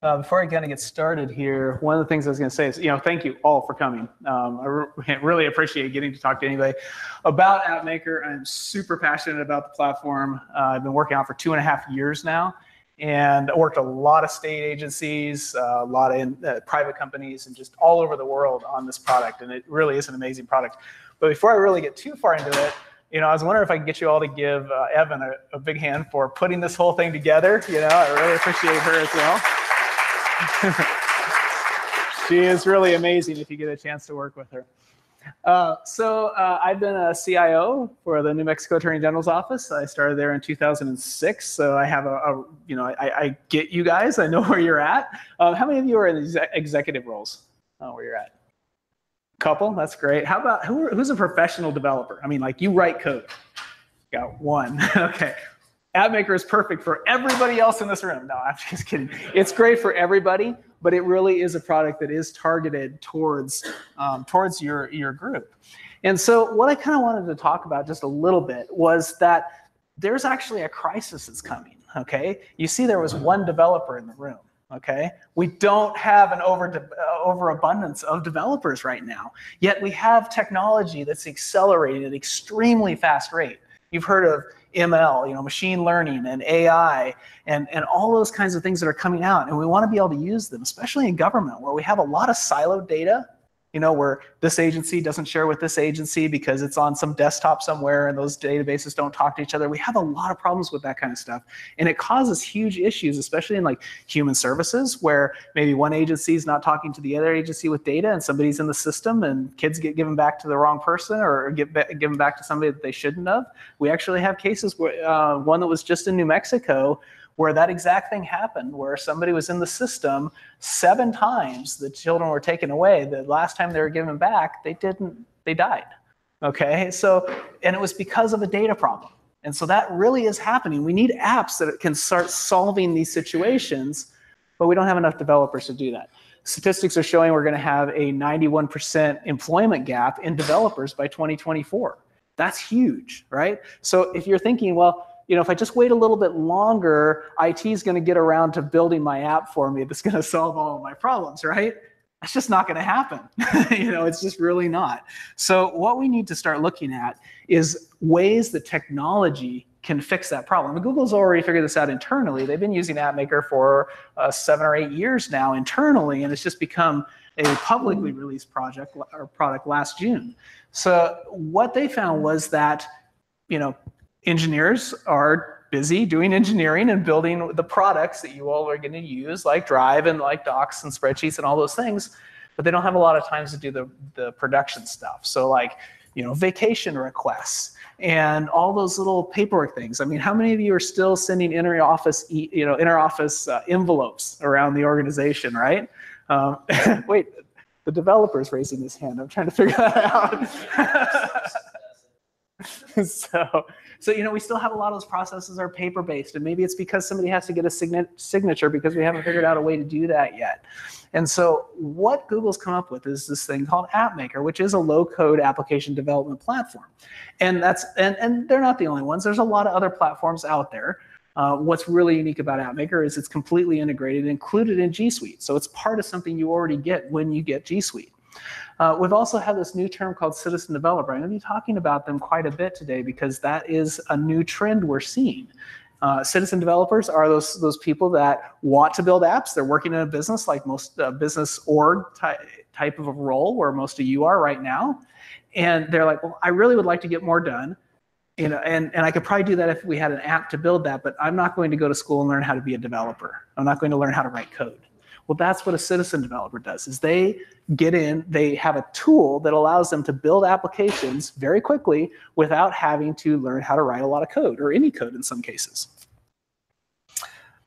Before I kind of get started here, one of the things I was going to say is, thank you all for coming. I really appreciate getting to talk to anybody about AppMaker. I'm super passionate about the platform. I've been working on it for 2.5 years now, and I worked a lot of state agencies, a lot of private companies, and just all over the world on this product. And it really is an amazing product. But before I really get too far into it, I was wondering if I could get you all to give Evan a big hand for putting this whole thing together. I really appreciate her as well. She is really amazing if you get a chance to work with her. So I've been a CIO for the New Mexico Attorney General's office. I started there in 2006. So I have I get you guys. I know where you're at. How many of you are in executive roles? Where you're at? Couple. That's great. How about who's a professional developer? I mean, like you write code. Got one. Okay. AppMaker is perfect for everybody else in this room. No, I'm just kidding. It's great for everybody, but it really is a product that is targeted towards your group. And so what I kind of wanted to talk about just a little bit was that there's actually a crisis that's coming, okay? You see there was one developer in the room, okay? We don't have an overabundance of developers right now, yet we have technology that's accelerated at an extremely fast rate. You've heard of ML, machine learning and AI and all those kinds of things that are coming out. And we want to be able to use them, especially in government where we have a lot of siloed data, where this agency doesn't share with this agency because it's on some desktop somewhere and those databases don't talk to each other. We have a lot of problems with that kind of stuff. And it causes huge issues, especially in like human services where maybe one agency is not talking to the other agency with data and somebody's in the system and kids get given back to the wrong person or get given back to somebody that they shouldn't have. We actually have cases where one that was just in New Mexico where that exact thing happened, where somebody was in the system 7 times, the children were taken away. The last time they were given back, they died, okay? So, and it was because of a data problem. And so that really is happening. We need apps that can start solving these situations, but we don't have enough developers to do that. Statistics are showing we're gonna have a 91% employment gap in developers by 2024. That's huge, right? So if you're thinking, well, if I just wait a little bit longer, IT is going to get around to building my app for me that's going to solve all of my problems, right? That's just not going to happen. It's just really not. So what we need to start looking at is ways that technology can fix that problem. And Google's already figured this out internally. They've been using AppMaker for 7 or 8 years now internally, and it's just become a publicly released product last June. So what they found was that, engineers are busy doing engineering and building the products that you all are going to use, like Drive and like Docs and spreadsheets and all those things, but they don't have a lot of time to do the production stuff. So like, vacation requests and all those little paperwork things. I mean, how many of you are still sending inter-office envelopes around the organization, right? Wait, the developer's raising his hand. I'm trying to figure that out. So we still have a lot of those processes are paper-based, and maybe it's because somebody has to get a signature because we haven't figured out a way to do that yet. And so what Google's come up with is this thing called AppMaker, which is a low-code application development platform. And they're not the only ones. There's a lot of other platforms out there. What's really unique about AppMaker is it's completely integrated, included in G Suite. So it's part of something you already get when you get G Suite. We've also had this new term called citizen developer. I'm going to be talking about them quite a bit today because that is a new trend we're seeing. Citizen developers are those people that want to build apps. They're working in a business like most business org type of a role where most of you are right now. And they're like, well, I really would like to get more done. And I could probably do that if we had an app to build that, but I'm not going to go to school and learn how to be a developer. I'm not going to learn how to write code. Well, that's what a citizen developer does, is they get in, they have a tool that allows them to build applications very quickly without having to learn how to write a lot of code, or any code in some cases.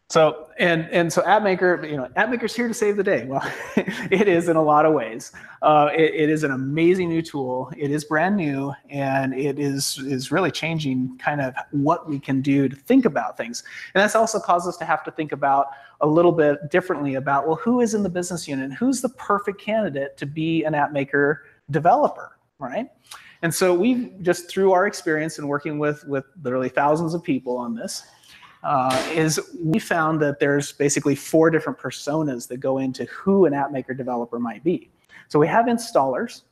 So, so AppMaker, AppMaker's here to save the day. Well, it is in a lot of ways. It is an amazing new tool. It is brand new, and it is really changing kind of what we can do to think about things. And that's also caused us to have to think about a little bit differently about, well, who is in the business unit? Who's the perfect candidate to be an AppMaker developer, right? And so we've just, through our experience in working with literally thousands of people on this, is we found that there's basically 4 different personas that go into who an AppMaker developer might be. So we have installers.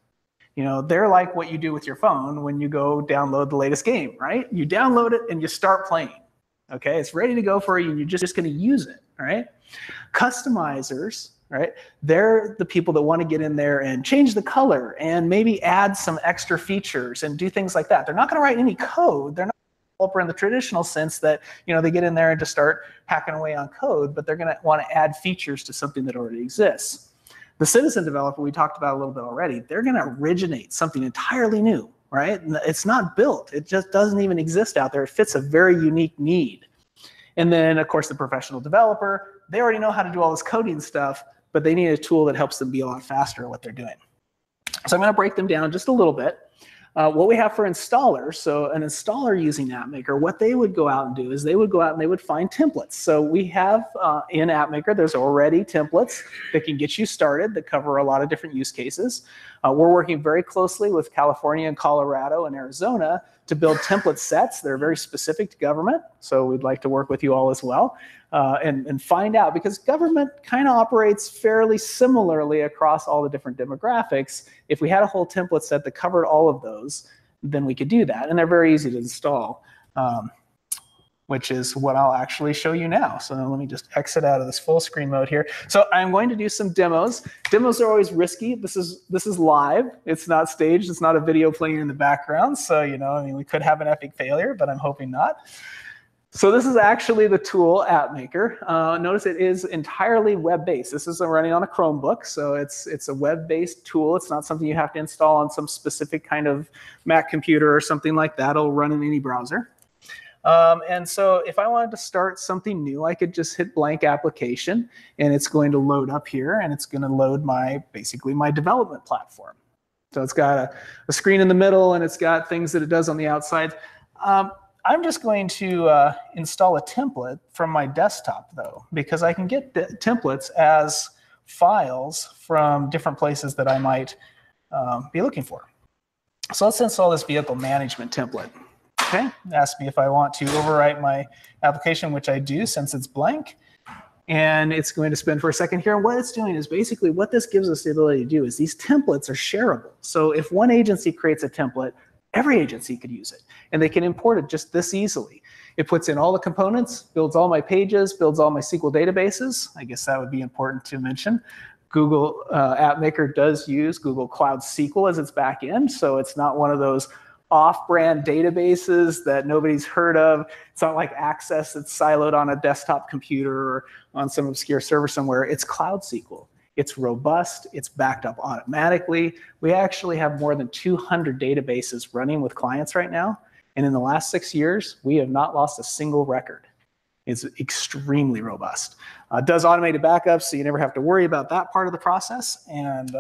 You know, they're like what you do with your phone when you go download the latest game, right? You download it and you start playing. Okay, it's ready to go for you and you're just going to use it, right? Customizers, right? They're the people that want to get in there and change the color and maybe add some extra features and do things like that. They're not going to write any code. They're not a developer in the traditional sense that, you know, they get in there and just start hacking away on code, but they're going to want to add features to something that already exists. The citizen developer we talked about a little bit already, they're going to originate something entirely new, right? It's not built. It just doesn't even exist out there. It fits a very unique need. And then, of course, the professional developer, they already know how to do all this coding stuff, but they need a tool that helps them be a lot faster at what they're doing. So I'm going to break them down just a little bit. What we have for installers, so an installer using AppMaker, what they would go out and do is they would go out and they would find templates. So we have in AppMaker, there's already templates that can get you started that cover a lot of different use cases. We're working very closely with California and Colorado and Arizona to build template sets that are very specific to government. So we'd like to work with you all as well and find out, because government kind of operates fairly similarly across all the different demographics. If we had a whole template set that covered all of those, then we could do that. And they're very easy to install, which is what I'll actually show you now. So let me just exit out of this full screen mode here. So I'm going to do some demos. Demos are always risky. This is live. It's not staged. It's not a video playing in the background. So, you know, I mean, we could have an epic failure, but I'm hoping not. So this is actually the tool, AppMaker. Notice it is entirely web-based. This is running on a Chromebook, so it's a web-based tool. It's not something you have to install on some specific kind of Mac computer or something like that. It'll run in any browser. And so if I wanted to start something new, I could just hit blank application, and it's going to load up here, and it's going to load my, basically, my development platform. So it's got a screen in the middle, and it's got things that it does on the outside. I'm just going to install a template from my desktop, though, because I can get templates as files from different places that I might be looking for. So let's install this vehicle management template. Okay, ask me if I want to overwrite my application, which I do since it's blank. And it's going to spin for a second here. And what it's doing is basically what this gives us the ability to do is these templates are shareable. So if one agency creates a template, every agency could use it. And they can import it just this easily. It puts in all the components, builds all my pages, builds all my SQL databases. I guess that would be important to mention. Google AppMaker does use Google Cloud SQL as its back end. So it's not one of those off-brand databases that nobody's heard of. It's not like Access that's siloed on a desktop computer or on some obscure server somewhere. It's Cloud SQL. It's robust. It's backed up automatically. We actually have more than 200 databases running with clients right now. And in the last 6 years, we have not lost a single record. It's extremely robust. Does automated backups, so you never have to worry about that part of the process. And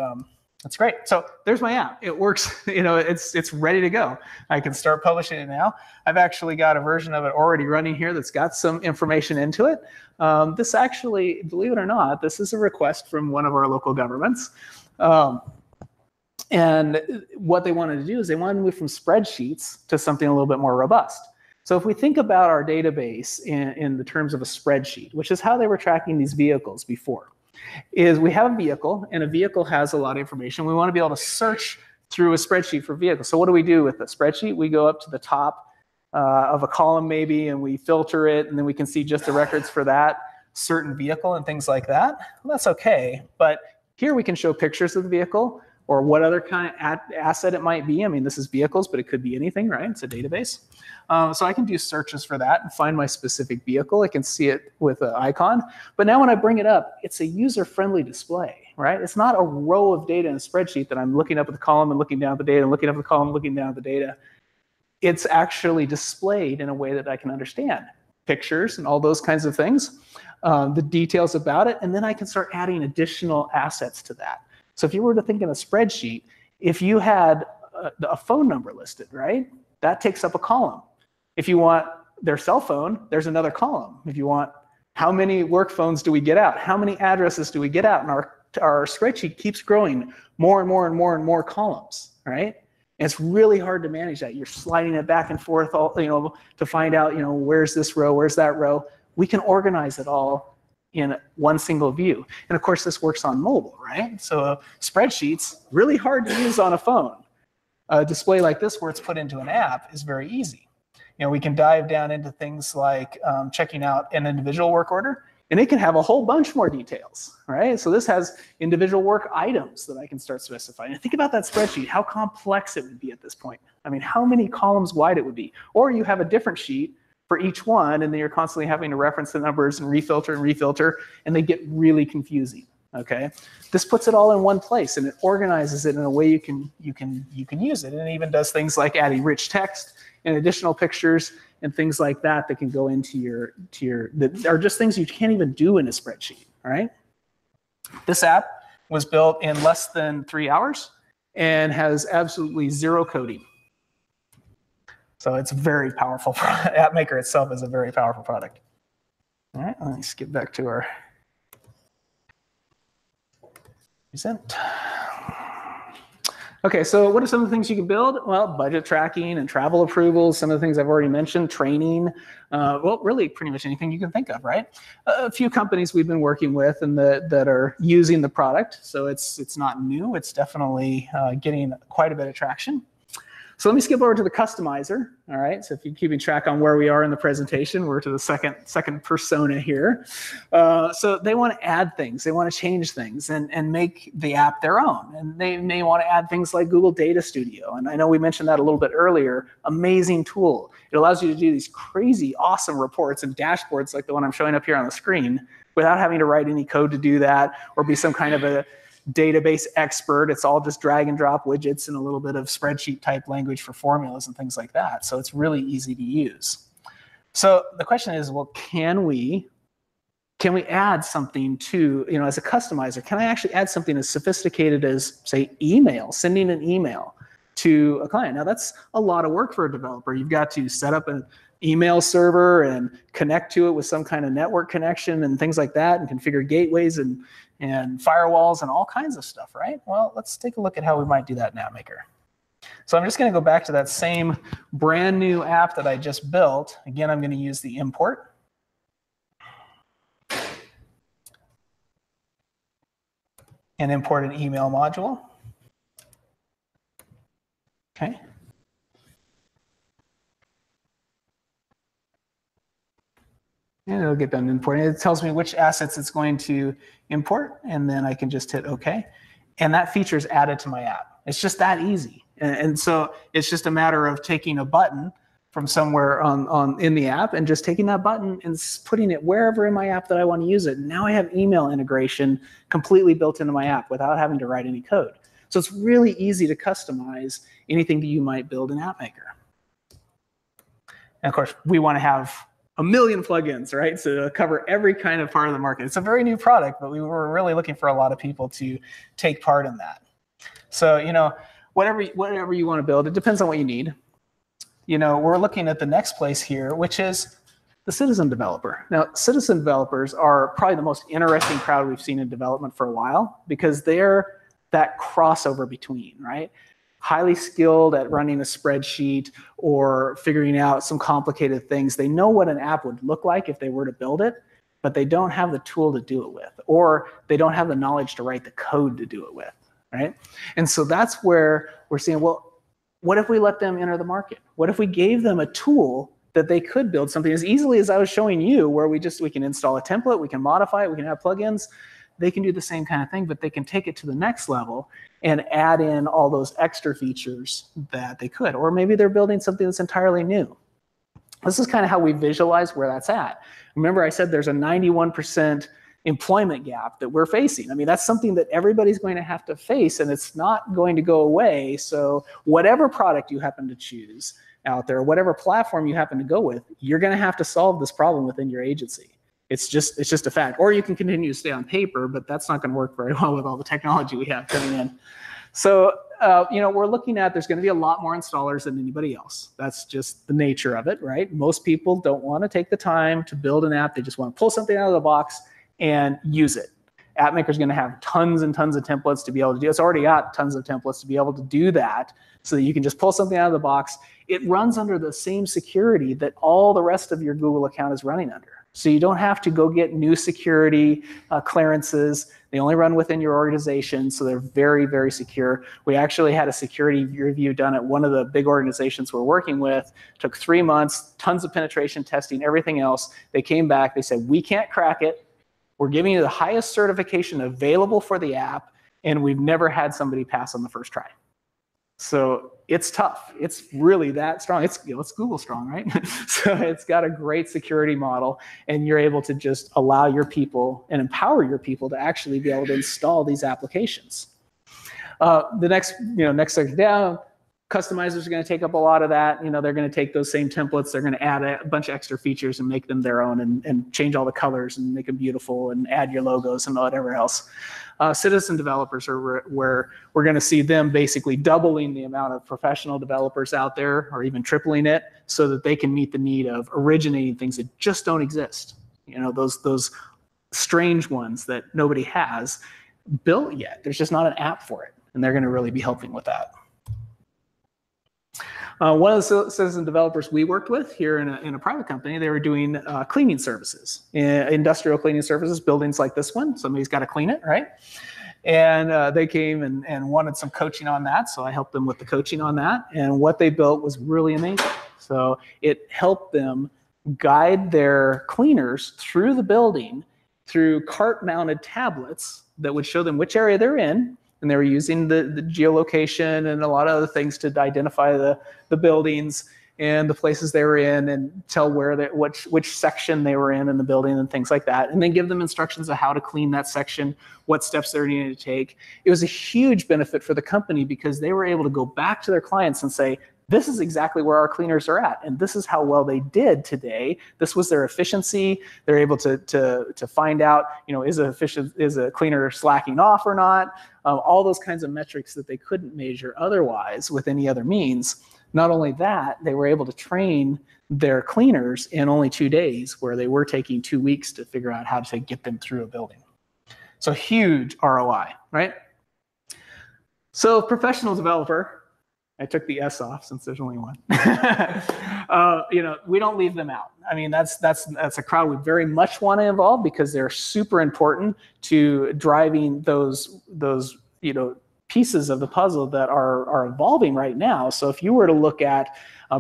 that's great. So there's my app. It works. You know, it's ready to go. I can start publishing it now. I've actually got a version of it already running here that's got some information into it. This actually, believe it or not, this is a request from one of our local governments. And what they wanted to do is they wanted to move from spreadsheets to something a little bit more robust. So if we think about our database in the terms of a spreadsheet, which is how they were tracking these vehicles before, is we have a vehicle, and a vehicle has a lot of information. We want to be able to search through a spreadsheet for vehicles. So what do we do with the spreadsheet? We go up to the top of a column maybe, and we filter it, and then we can see just the records for that certain vehicle and things like that. Well, that's okay, but here we can show pictures of the vehicle or what other kind of asset it might be. I mean, this is vehicles, but it could be anything, right? It's a database. So I can do searches for that and find my specific vehicle. I can see it with an icon. But now when I bring it up, it's a user-friendly display, right? It's not a row of data in a spreadsheet that I'm looking up at the column and looking down at the data and looking up at the column and looking down at the data. It's actually displayed in a way that I can understand. Pictures and all those kinds of things, the details about it, and then I can start adding additional assets to that. So if you were to think in a spreadsheet, if you had a phone number listed, right, that takes up a column. If you want their cell phone, there's another column. If you want how many work phones do we get out, how many addresses do we get out, and our spreadsheet keeps growing more and more and more and more columns, right? And it's really hard to manage that. You're sliding it back and forth, all, you know, to find out, you know, where's this row, where's that row. We can organize it all in one single view. And of course, this works on mobile, right? So spreadsheets, really hard to use on a phone. A display like this where it's put into an app is very easy. You know, we can dive down into things like checking out an individual work order, and it can have a whole bunch more details, right? So this has individual work items that I can start specifying. And think about that spreadsheet, how complex it would be at this point. I mean, how many columns wide it would be. Or you have a different sheet for each one, and then you're constantly having to reference the numbers and refilter, and they get really confusing, okay? This puts it all in one place, and it organizes it in a way you can use it. And it even does things like adding rich text and additional pictures and things like that that can go into your, that are just things you can't even do in a spreadsheet, all right? This app was built in less than 3 hours and has absolutely zero coding. So it's a very powerful product. AppMaker itself is a very powerful product. All right, let me skip back to our present. Okay, so what are some of the things you can build? Well, budget tracking and travel approvals, some of the things I've already mentioned, training, well, really pretty much anything you can think of, right? A few companies we've been working with and that are using the product, so it's not new. It's definitely getting quite a bit of traction. So let me skip over to the customizer, all right? So if you're keeping track on where we are in the presentation, we're to the second persona here. So they want to add things. They want to change things and make the app their own. And they may want to add things like Google Data Studio. And I know we mentioned that a little bit earlier. Amazing tool. It allows you to do these crazy, awesome reports and dashboards like the one I'm showing up here on the screen without having to write any code to do that or be some kind of a database expert. It's all just drag and drop widgets and a little bit of spreadsheet type language for formulas and things like that. So it's really easy to use. So the question is, well, can we add something to, you know, as a customizer, can I actually add something as sophisticated as, say, email, sending an email to a client? Now that's a lot of work for a developer. You've got to set up an email server and connect to it with some kind of network connection and things like that, and configure gateways and firewalls and all kinds of stuff, right? Well, let's take a look at how we might do that in AppMaker. So I'm just going to go back to that same brand new app that I just built. Again, I'm going to use the import. And import an email module. Okay. And it'll get done importing. It tells me which assets it's going to import, and then I can just hit OK. And that feature is added to my app. It's just that easy. And so it's just a matter of taking a button from somewhere in the app and just taking that button and putting it wherever in my app that I want to use it. And now I have email integration completely built into my app without having to write any code. So it's really easy to customize anything that you might build in AppMaker. And of course, we want to have a million plugins, right? So it'll cover every kind of part of the market. It's a very new product, but we were really looking for a lot of people to take part in that. So, you know, whatever you want to build, it depends on what you need. You know, we're looking at the next place here, which is the citizen developer. Now, citizen developers are probably the most interesting crowd we've seen in development for a while, because they're that crossover between, right? Highly skilled at running a spreadsheet or figuring out some complicated things. They know what an app would look like if they were to build it, but they don't have the tool to do it with, or they don't have the knowledge to write the code to do it with, right? And so that's where we're seeing, well, what if we let them enter the market? What if we gave them a tool that they could build something as easily as I was showing you, where we can install a template, we can modify it, we can add plugins. They can do the same kind of thing, but they can take it to the next level and add in all those extra features that they could. Or maybe they're building something that's entirely new. This is kind of how we visualize where that's at. Remember, I said there's a 91% employment gap that we're facing. I mean, that's something that everybody's going to have to face, and it's not going to go away. So whatever product you happen to choose out there, whatever platform you happen to go with, you're going to have to solve this problem within your agency. It's just a fact. Or you can continue to stay on paper, but that's not going to work very well with all the technology we have coming in. So, you know, we're looking at there's going to be a lot more installers than anybody else. That's just the nature of it, right? Most people don't want to take the time to build an app. They just want to pull something out of the box and use it. AppMaker is going to have tons and tons of templates to be able to do. It's already got tons of templates to be able to do that, so that you can just pull something out of the box. It runs under the same security that all the rest of your Google account is running under. So you don't have to go get new security clearances. They only run within your organization, so they're very, very secure. We actually had a security review done at one of the big organizations we're working with. It took 3 months, tons of penetration testing, everything else. They came back, they said, we can't crack it. We're giving you the highest certification available for the app, and we've never had somebody pass on the first try. So it's tough. It's really that strong. It's, you know, it's Google strong, right? So it's got a great security model, and you're able to just allow your people and empower your people to actually be able to install these applications. The next section down, customizers are going to take up a lot of that. You know, they're going to take those same templates. They're going to add a bunch of extra features and make them their own, and change all the colors and make them beautiful and add your logos and whatever else. Citizen developers are where we're going to see them basically doubling the amount of professional developers out there, or even tripling it, so that they can meet the need of originating things that just don't exist. You know, those strange ones that nobody has built yet. There's just not an app for it, and they're going to really be helping with that. One of the citizen developers we worked with here in a private company, they were doing cleaning services, industrial cleaning services, buildings like this one. Somebody's got to clean it, right? And they came and wanted some coaching on that, so I helped them with the coaching on that. And what they built was really amazing. So it helped them guide their cleaners through the building through cart-mounted tablets that would show them which area they're in. And they were using the geolocation and a lot of other things to identify the buildings and the places they were in, and tell where which section they were in the building and things like that. And then give them instructions on how to clean that section, what steps they're needing to take. It was a huge benefit for the company because they were able to go back to their clients and say, this is exactly where our cleaners are at, and this is how well they did today. This was their efficiency. They're able to find out, you know, is a cleaner slacking off or not? All those kinds of metrics that they couldn't measure otherwise with any other means. Not only that, they were able to train their cleaners in only 2 days, where they were taking 2 weeks to figure out how to get them through a building. So huge ROI, right? So professional developer. I took the S off since there's only one. You know, we don't leave them out. I mean, that's a crowd we very much want to involve because they're super important to driving those pieces of the puzzle that are evolving right now. So if you were to look at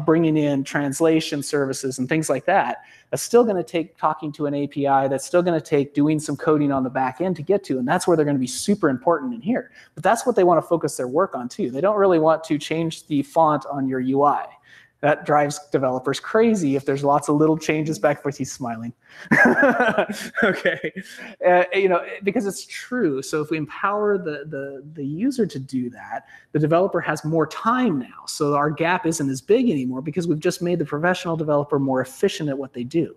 bringing in translation services and things like that, that's still going to take talking to an API. That's still going to take doing some coding on the back end to get to, and that's where they're going to be super important in here. But that's what they want to focus their work on too. They don't really want to change the font on your UI. That drives developers crazy if there's lots of little changes back and forth. He's smiling. Okay, you know, because it's true. So if we empower the user to do that, the developer has more time now. So our gap isn't as big anymore because we've just made the professional developer more efficient at what they do.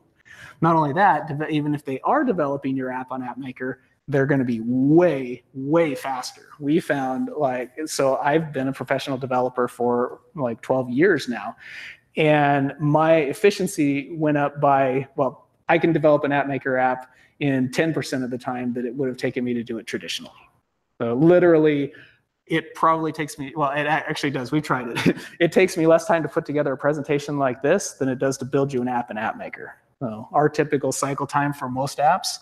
Not only that, even if they are developing your app on AppMaker, they're going to be way, way faster. We found, like, so I've been a professional developer for like 12 years now, and my efficiency went up by, well, I can develop an AppMaker app in 10% of the time that it would have taken me to do it traditionally. So literally, it probably takes me, well, it actually does. We've tried it. It takes me less time to put together a presentation like this than it does to build you an app in AppMaker. So our typical cycle time for most apps,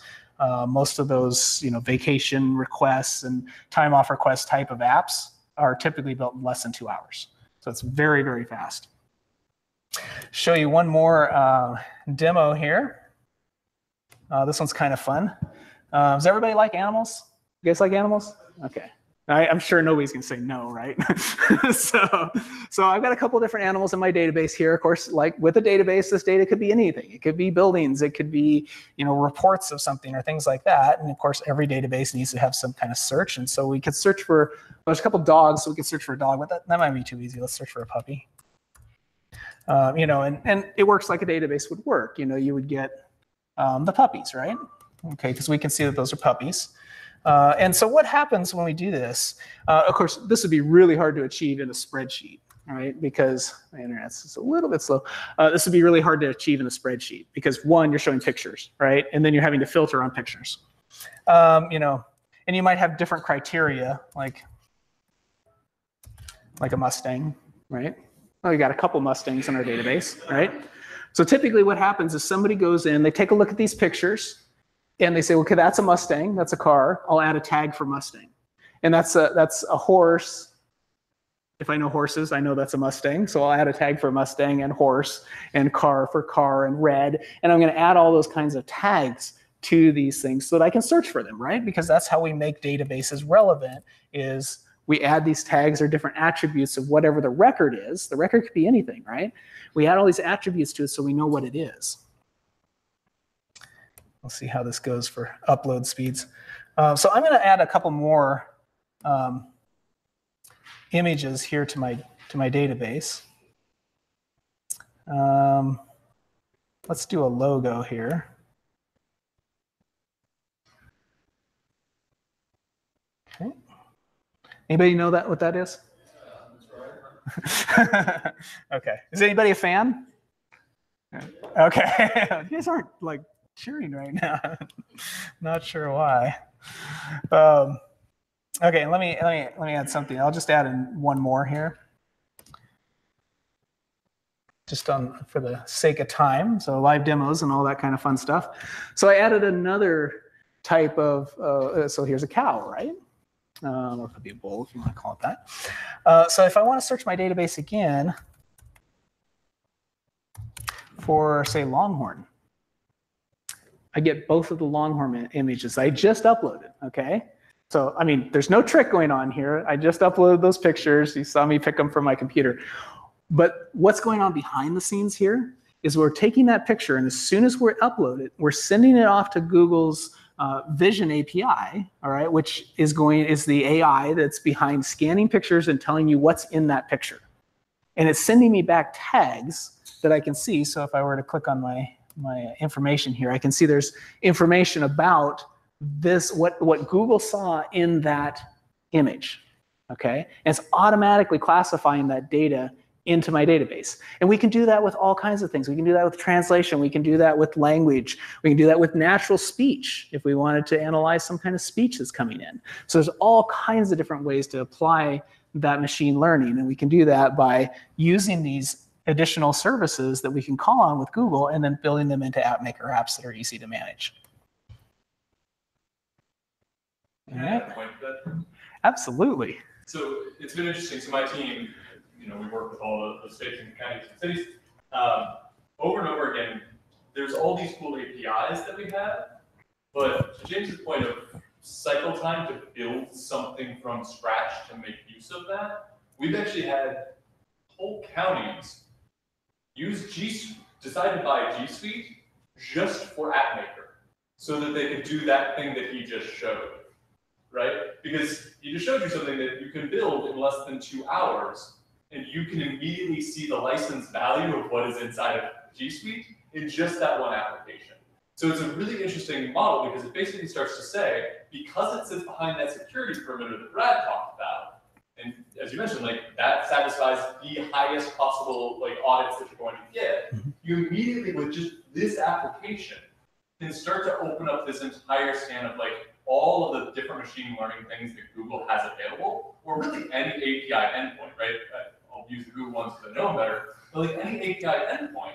most of those, you know, vacation requests and time off request type of apps are typically built in less than 2 hours. So it's very, very fast. Show you one more demo here. This one's kind of fun. Does everybody like animals? You guys like animals? Okay. I'm sure nobody's going to say no, right? So I've got a couple different animals in my database here. Of course, like with a database, this data could be anything. It could be buildings. It could be, you know, reports of something or things like that. And of course, every database needs to have some kind of search. And so we could search for, well, there's a couple dogs, so we could search for a dog, but that might be too easy. Let's search for a puppy. You know, and it works like a database would work. You know, you would get the puppies, right? Okay, because we can see that those are puppies. And so what happens when we do this? Of course, this would be really hard to achieve in a spreadsheet, right? Because my internet's just a little bit slow. This would be really hard to achieve in a spreadsheet because, one, you're showing pictures, right? And then you're having to filter on pictures. You know, And you might have different criteria, like a Mustang, right? Well, we got a couple Mustangs in our database, right? So typically what happens is somebody goes in, they take a look at these pictures, and they say, okay, that's a Mustang, that's a car, I'll add a tag for Mustang. And that's a horse. If I know horses, I know that's a Mustang, so I'll add a tag for Mustang and horse and car for car and red, and I'm gonna add all those kinds of tags to these things so that I can search for them, right? Because that's how we make databases relevant, is we add these tags or different attributes of whatever the record is. The record could be anything, right? We add all these attributes to it so we know what it is. We'll see how this goes for upload speeds. So I'm gonna add a couple more images here to my database. Let's do a logo here. Okay. Anybody know that what that is? Okay. Is anybody a fan? Okay. You guys aren't like cheering right now. Not sure why. Okay, let me add something. I'll just add in one more here, just on for the sake of time. So live demos and all that kind of fun stuff. So I added another type of. So here's a cow, right? Or it could be a bull if you want to call it that. So if I want to search my database again for say Longhorn, I get both of the Longhorn images I just uploaded. Okay. So, I mean, there's no trick going on here. I just uploaded those pictures. You saw me pick them from my computer. But what's going on behind the scenes here is we're taking that picture, and as soon as we upload it, we're sending it off to Google's Vision API, all right, which is the AI that's behind scanning pictures and telling you what's in that picture. And it's sending me back tags that I can see. So if I were to click on my information here, I can see there's information about this, what Google saw in that image, okay? And it's automatically classifying that data into my database. And we can do that with all kinds of things. We can do that with translation. We can do that with language. We can do that with natural speech if we wanted to analyze some kind of speech that's coming in. So there's all kinds of different ways to apply that machine learning. And we can do that by using these additional services that we can call on with Google and then building them into AppMaker apps that are easy to manage. Yeah. Absolutely. So it's been interesting. So my team, you know, we work with all the states and counties and cities. Over and over again, there's all these cool APIs that we have, but to James's point of cycle time to build something from scratch to make use of that, we've actually had whole counties use G Suite, decide to buy G Suite just for AppMaker, so that they could do that thing that he just showed. Right? Because he just showed you something that you can build in less than 2 hours, and you can immediately see the license value of what is inside of G Suite in just that one application. So it's a really interesting model because it basically starts to say, because it sits behind that security perimeter that Brad talked about, and as you mentioned, like that satisfies the highest possible like audits that you're going to get, you immediately with just this application can start to open up this entire span of like all of the different machine learning things that Google has available, or really any API endpoint, right? I'll use the Google ones because I know them better, but like any API endpoint,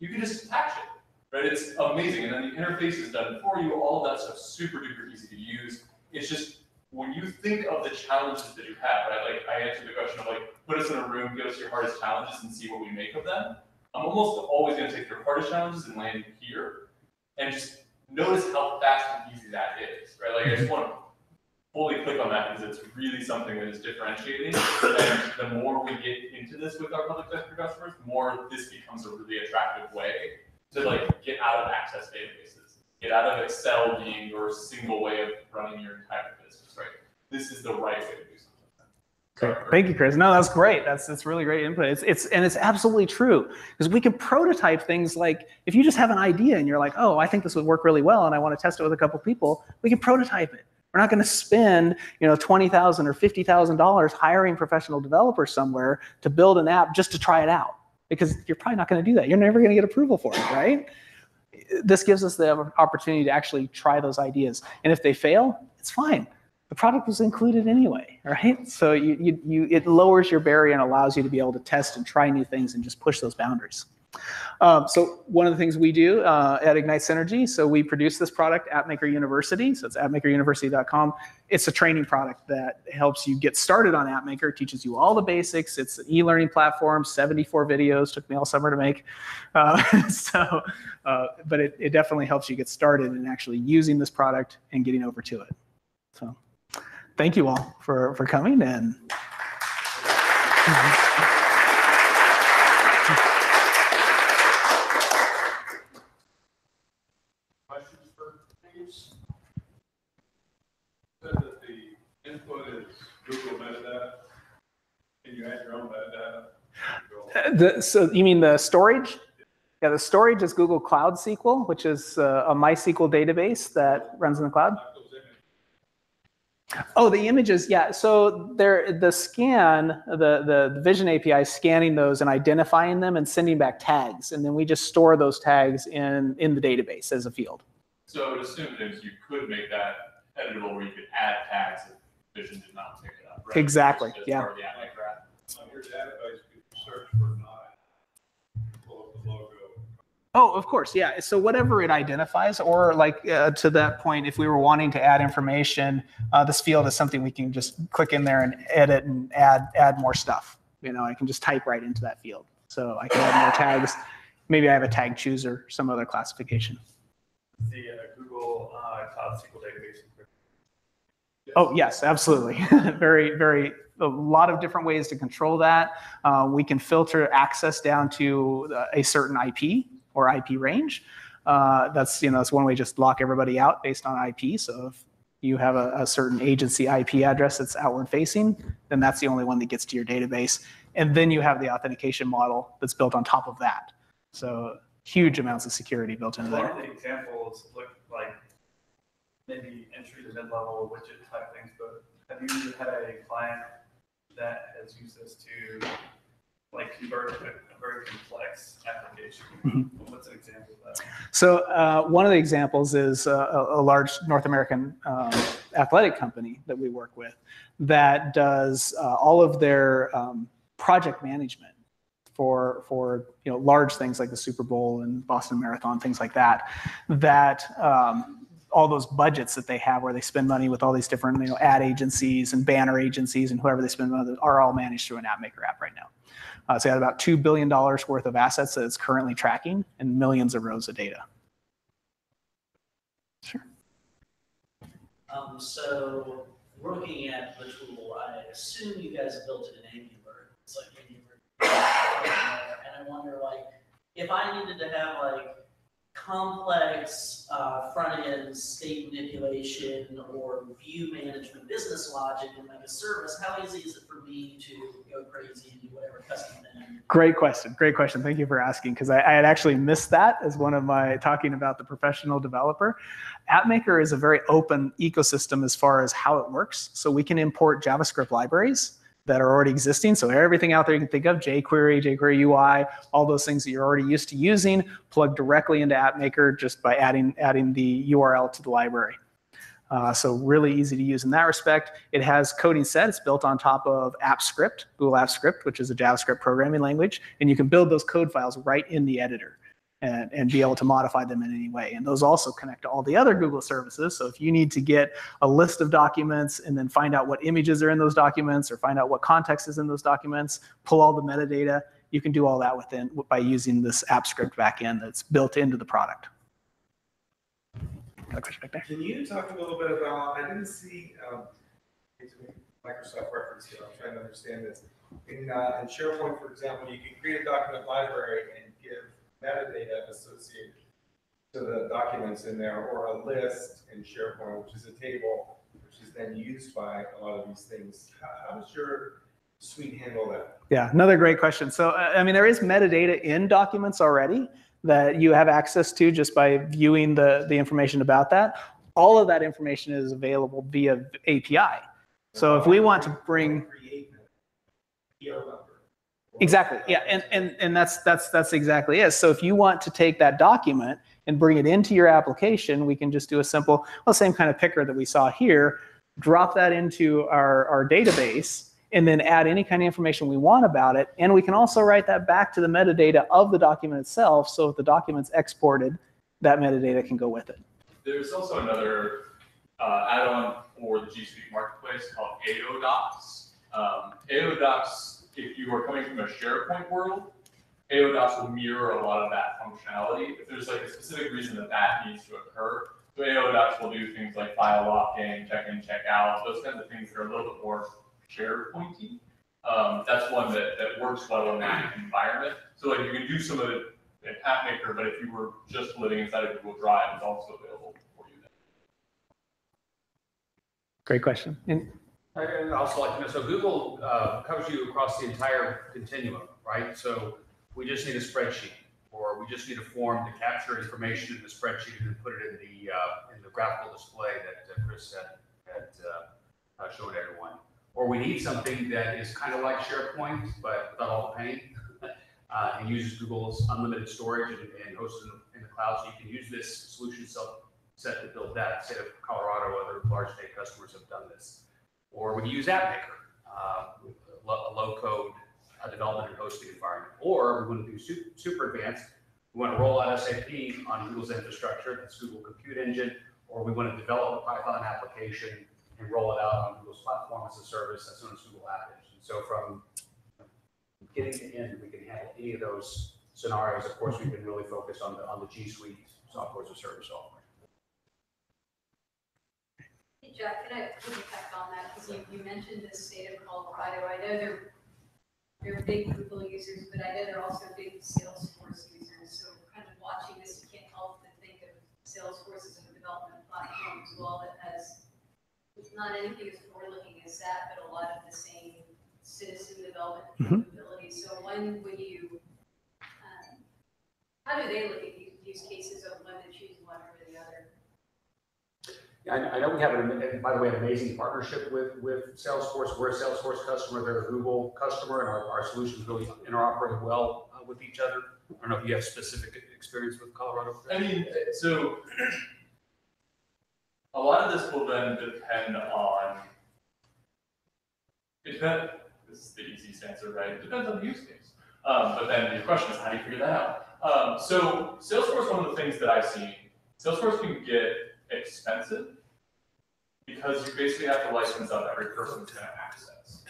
you can just attach it, right? It's amazing. And then the interface is done for you. All of that stuff's super duper easy to use. It's just when you think of the challenges that you have, right? Like I answered the question of like, put us in a room, give us your hardest challenges and see what we make of them. I'm almost always going to take your hardest challenges and land here and just notice how fast and easy that is, right? Like I just want to fully click on that because it's really something that is differentiating. And the more we get into this with our public sector customers, the more this becomes a really attractive way to like get out of access databases, get out of Excel being your single way of running your entire business, right? This is the right way to do something. Great. Thank you, Chris. No, that's great. That's really great input. It's absolutely true because we can prototype things like if you just have an idea and you're like, oh, I think this would work really well and I want to test it with a couple people, we can prototype it. We're not going to spend, you know, $20,000 or $50,000 hiring professional developers somewhere to build an app just to try it out because you're probably not going to do that. You're never going to get approval for it, right? This gives us the opportunity to actually try those ideas, and if they fail, it's fine. The product was included anyway, right? So it lowers your barrier and allows you to be able to test and try new things and just push those boundaries. So one of the things we do at Ignite Synergy, so we produce this product, AppMaker University. So it's appmakeruniversity.com. It's a training product that helps you get started on AppMaker, teaches you all the basics. It's an e-learning platform, 74 videos, took me all summer to make. But it definitely helps you get started in actually using this product and getting over to it. So thank you all for coming and. So you mean the storage? Yeah, the storage is Google Cloud SQL, which is a MySQL database that runs in the cloud. Oh, the images, yeah. So the scan, the Vision API is scanning those and identifying them and sending back tags, and then we just store those tags in the database as a field. So I would assume that you could make that editable, where you could add tags if Vision did not pick it up, right? Exactly. Yeah. Part of the app. On your database, you can search for Oh, of course, yeah. So whatever it identifies, or like to that point, if we were wanting to add information, this field is something we can just click in there and edit and add more stuff. You know, I can just type right into that field. So I can add more tags. Maybe I have a tag chooser, some other classification. The Google Cloud SQL database. Yes. Oh, yes, absolutely. Very, very. A lot of different ways to control that. We can filter access down to a certain IP or IP range. That's one way, just lock everybody out based on IP. So if you have a certain agency IP address that's outward facing, then that's the only one that gets to your database. And then you have the authentication model that's built on top of that. So huge amounts of security built into there. One of the examples look like maybe entry to mid-level widget type things, but have you had a client that has used this to like convert a very complex application? Mm-hmm. What's an example of that? So one of the examples is a large North American athletic company that we work with that does all of their project management for large things like the Super Bowl and Boston Marathon, things like that. All those budgets that they have where they spend money with all these different ad agencies and banner agencies and whoever they spend money with are all managed through an AppMaker app right now. So they have about $2 billion worth of assets that it's currently tracking and millions of rows of data. Sure. So looking at the tool, I assume you guys built it in Angular. It's like Angular. And I wonder, like, if I needed to have, like, complex front-end state manipulation or view management business logic and like a service, how easy is it for me to go crazy and do whatever custom thing? Great question. Thank you for asking, because I had actually missed that as one of my talking about the professional developer. AppMaker is a very open ecosystem as far as how it works. So we can import JavaScript libraries that are already existing. So everything out there you can think of, jQuery, jQuery UI, all those things that you're already used to using, plug directly into AppMaker just by adding the URL to the library. So really easy to use in that respect. It has coding set. It's built on top of App Script, Google App Script, which is a JavaScript programming language. And you can build those code files right in the editor and be able to modify them in any way. And those also connect to all the other Google services. So if you need to get a list of documents and then find out what images are in those documents or find out what context is in those documents, pull all the metadata, you can do all that within by using this App Script backend that's built into the product. Can you talk a little bit about, I didn't see Microsoft reference here, I'm trying to understand this. In SharePoint, for example, you can create a document library and give metadata associated to the documents in there, or a list in SharePoint, which is a table, which is then used by a lot of these things. How does your suite handle that? Yeah, another great question. So, I mean, there is metadata in documents already that you have access to just by viewing the information about that. All of that information is available via API. So if we want to bring... Exactly. Yeah, and that's exactly it. So if you want to take that document and bring it into your application, we can just do a simple, well, same kind of picker that we saw here, drop that into our database, and then add any kind of information we want about it. And we can also write that back to the metadata of the document itself. So if the document's exported, that metadata can go with it. There's also another add-on for the G Suite Marketplace called AODocs. AODocs, if you are coming from a SharePoint world, AODocs will mirror a lot of that functionality. If there's like a specific reason that that needs to occur, so AODocs will do things like file lock-in, check-in, check-out, those kinds of things that are a little bit more SharePointy. That's one that works well in that environment. So like you can do some of it in AppMaker, but if you were just living inside of Google Drive, it's also available for you then. Great question. And also like, so Google covers you across the entire continuum, right? So we just need a spreadsheet, or we just need a form to capture information in the spreadsheet and then put it in the graphical display that Chris had showed everyone. Or we need something that is kind of like SharePoint, but without all the pain, and uses Google's unlimited storage and hosted in the cloud. So you can use this solution set to build that. State of Colorado, other large state customers have done this. Or we can use AppMaker, a low-code development and hosting environment. Or we want to do super advanced. We want to roll out SAP on Google's infrastructure. That's Google Compute Engine. Or we want to develop a Python application and roll it out on Google's platform as a service. That's known as Google App Engine. So from beginning to end, we can handle any of those scenarios. Of course, we've been really focused on the G Suite software as a service offering. Hey, Jeff, can I piggyback on that? Because you mentioned the state of Colorado. I know they're big Google users, but I know they're also big Salesforce users. So kind of watching this, you can't help but think of Salesforce as a development platform as well that has not anything as forward-looking as that, but a lot of the same citizen development capabilities. So when would you, how do they look at use cases of when they choose one over the other? Yeah, I know we have, by the way, an amazing partnership with Salesforce. We're a Salesforce customer, they're a Google customer, and our solutions really interoperate well with each other. I don't know if you have specific experience with Colorado. I mean, so a lot of this will then depend on, this is the easiest answer, right? It depends on the use case. But then the question is, how do you figure that out? So Salesforce, one of the things that I've seen, Salesforce can get expensive because you basically have to license up every person's going to access,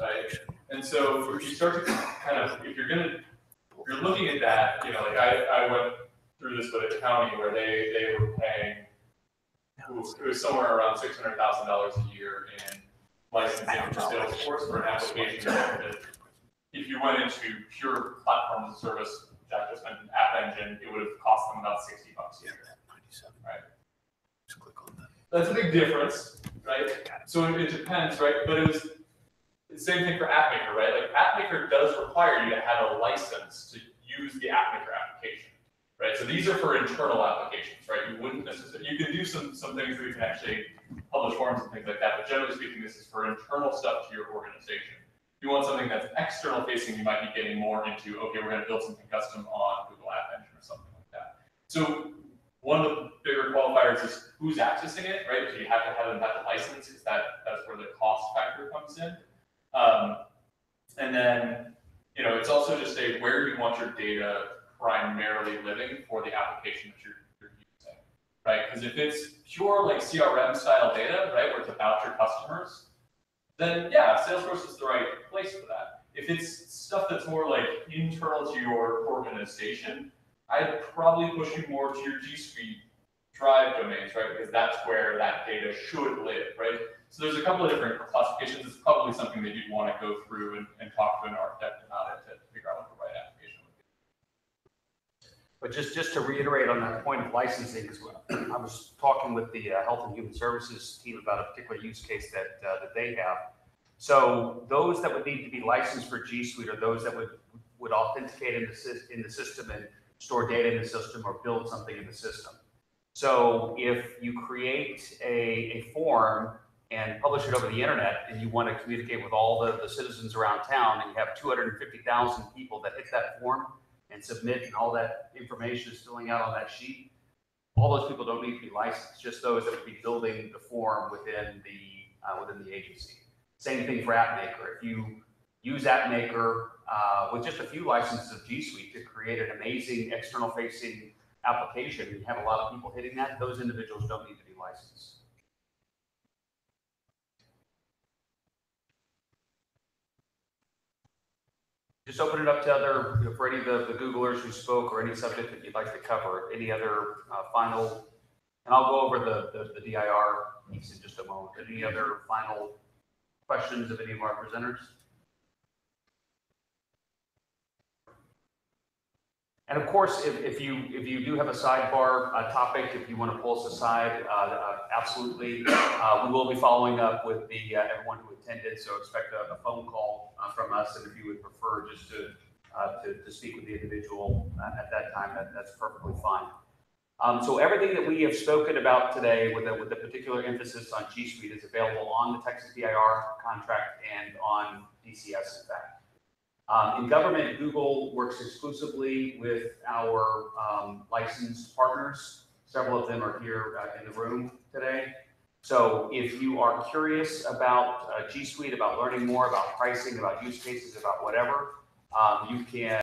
right? And so if you start to kind of, if you're looking at that, you know, like I went through this with a county where they were paying, it was somewhere around $600,000 a year in licensing for Salesforce for an application that if you went into pure platform as a service, that just meant an app engine, it would have cost them about $60 a year. Right? Just click on that. That's a big difference, right? So it depends, right? But it was the same thing for AppMaker, right? Like AppMaker does require you to have a license to use the AppMaker application. Right, so these are for internal applications, right? You wouldn't necessarily, you can do some things that we can actually publish forms and things like that, but generally speaking, this is for internal stuff to your organization. If you want something that's external facing, you might be getting more into, okay, we're gonna build something custom on Google App Engine or something like that. So one of the bigger qualifiers is who's accessing it, right? So you have to have them have the license, because that's where the cost factor comes in. And then, you know, it's also just a where you want your data primarily living for the application that you're using, right? Because if it's pure like CRM style data, right, where it's about your customers, then yeah, Salesforce is the right place for that. If it's stuff that's more like internal to your organization, I'd probably push you more to your G Suite Drive domains, right? Because that's where that data should live, right? So there's a couple of different classifications. It's probably something that you'd want to go through and talk to an architect about it to figure out what the right app. But just to reiterate on that point of licensing, because I was talking with the Health and Human Services team about a particular use case that they have. So those that would need to be licensed for G Suite are those that would authenticate in the system and store data in the system or build something in the system. So if you create a form and publish it over the internet and you want to communicate with all the citizens around town and you have 250,000 people that hit that form and submit, and all that information is filling out on that sheet, all those people don't need to be licensed, just those that would be building the form within the agency. Same thing for AppMaker. If you use AppMaker with just a few licenses of G Suite to create an amazing external-facing application, you have a lot of people hitting that. Those individuals don't need to be licensed. Just open it up to other, you know, for any of the Googlers who spoke or any subject that you'd like to cover, any other final, and I'll go over the DIR piece in just a moment. Any other final questions of any of our presenters? And of course, if you do have a sidebar topic, if you want to pull us aside, absolutely, we will be following up with the everyone who attended. So expect a phone call from us, and if you would prefer just to speak with the individual at that time, that's perfectly fine. So everything that we have spoken about today, with a particular emphasis on G Suite, is available on the Texas DIR contract and on DCS, in fact. In government, Google works exclusively with our licensed partners. Several of them are here in the room today. So if you are curious about G Suite, about learning more, about pricing, about use cases, about whatever, you can